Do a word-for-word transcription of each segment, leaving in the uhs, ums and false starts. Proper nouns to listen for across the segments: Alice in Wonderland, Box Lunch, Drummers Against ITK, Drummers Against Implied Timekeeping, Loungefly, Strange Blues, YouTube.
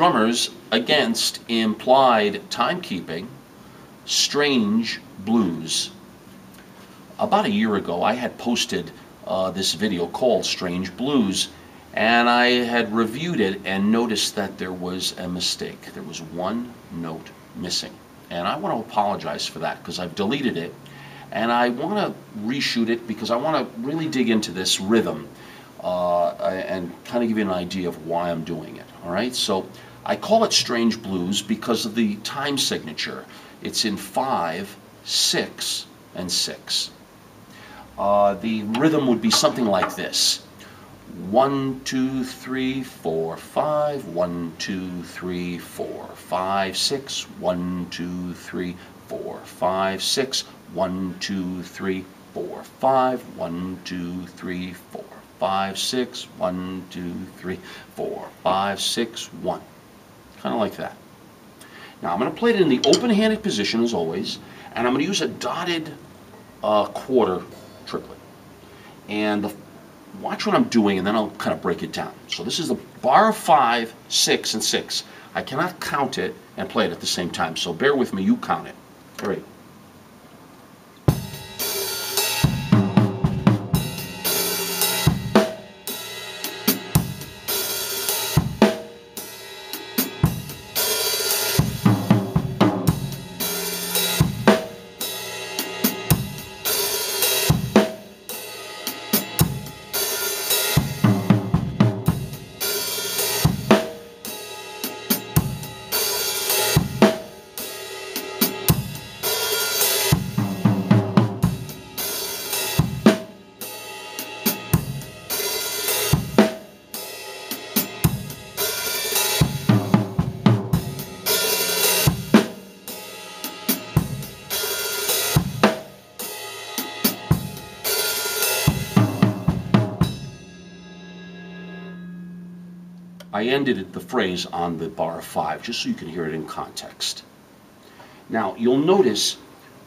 Drummers Against Implied Timekeeping, Strange Blues. About a year ago I had posted uh, this video called Strange Blues, and I had reviewed it and noticed that there was a mistake. There was one note missing, and I want to apologize for that because I've deleted it, and I want to reshoot it because I want to really dig into this rhythm uh, and kind of give you an idea of why I'm doing it. All right, so I call it Strange Blues because of the time signature. It's in five, six, and six. Uh, the rhythm would be something like this. One, two, three, four, five. One, two, three, four, five, six. One, two, three, four, five, six. One, two, three, four, five. One, two, three, four, five, six. One, two, three, four, five, six, one. Kind of like that. Now I'm going to play it in the open-handed position as always, and I'm going to use a dotted uh, quarter triplet. And the watch what I'm doing, and then I'll kind of break it down. So this is the bar of five, six, and six. I cannot count it and play it at the same time, so bear with me, you count it. Three. I ended it, the phrase on the bar of five, just so you can hear it in context. Now you'll notice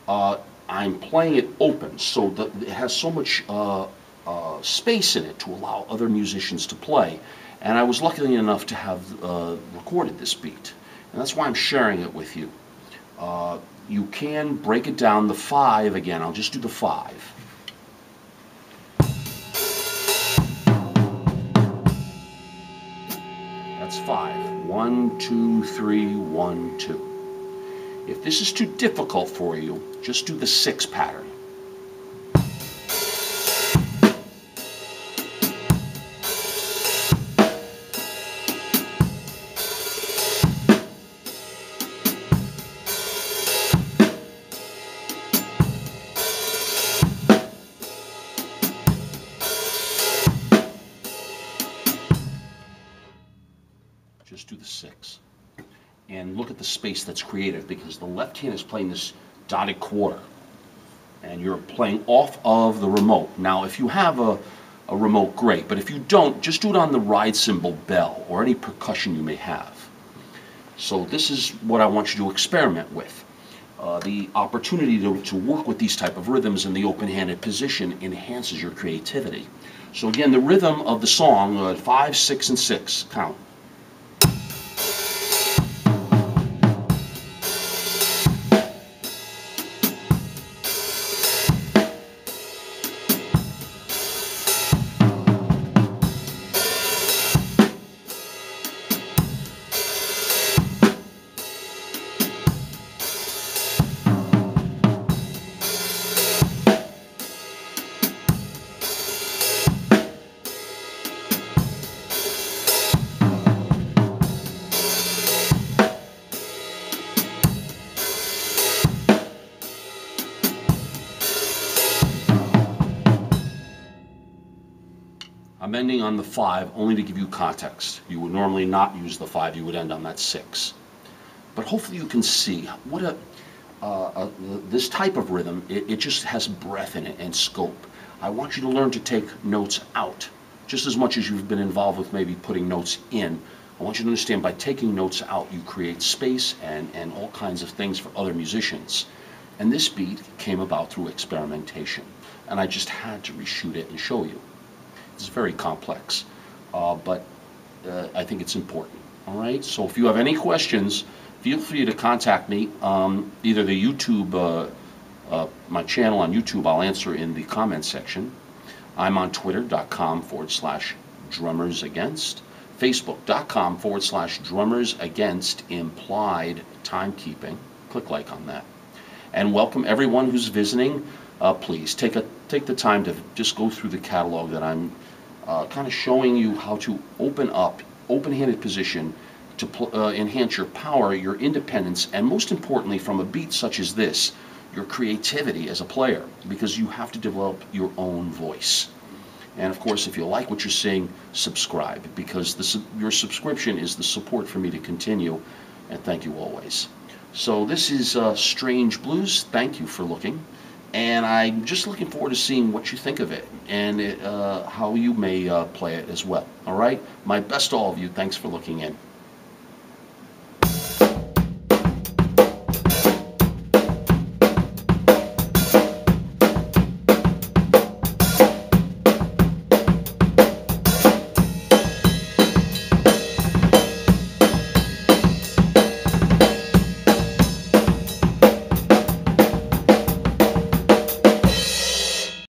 uh, I'm playing it open, so the, it has so much uh, uh, space in it to allow other musicians to play, and I was lucky enough to have uh, recorded this beat, and that's why I'm sharing it with you. Uh, you can break it down, the five again, I'll just do the five. Five. One, two, three, one, two. If this is too difficult for you, just do the six pattern. Just do the six. And look at the space that's created, because the left hand is playing this dotted quarter. And you're playing off of the remote. Now, if you have a, a remote, great. But if you don't, just do it on the ride cymbal bell or any percussion you may have. So this is what I want you to experiment with. Uh, the opportunity to, to work with these type of rhythms in the open-handed position enhances your creativity. So again, the rhythm of the song, uh, five, six, and six, count. I'm ending on the five only to give you context. You would normally not use the five, you would end on that six. But hopefully you can see what a, uh, a this type of rhythm, it, it just has breadth in it and scope. I want you to learn to take notes out, just as much as you've been involved with maybe putting notes in. I want you to understand by taking notes out, you create space and, and all kinds of things for other musicians. And this beat came about through experimentation. And I just had to reshoot it and show you. It's very complex, uh, but uh, I think it's important. All right, so if you have any questions, feel free to contact me. Um, either the YouTube, uh, uh, my channel on YouTube, I'll answer in the comments section. I'm on twitter.com forward slash drummers against, facebook.com forward slash drummers against implied timekeeping. Click like on that. And welcome everyone who's visiting. Uh, please take a take the time to just go through the catalog that I'm uh, kind of showing you how to open up, open-handed position to pl uh, enhance your power, your independence, and most importantly, from a beat such as this, your creativity as a player, because you have to develop your own voice. And of course, if you like what you're seeing, subscribe, because the su your subscription is the support for me to continue, and thank you always. So this is uh, Strange Blues. Thank you for looking, and I'm just looking forward to seeing what you think of it, and it, uh, how you may uh, play it as well. All right, my best to all of you. Thanks for looking in.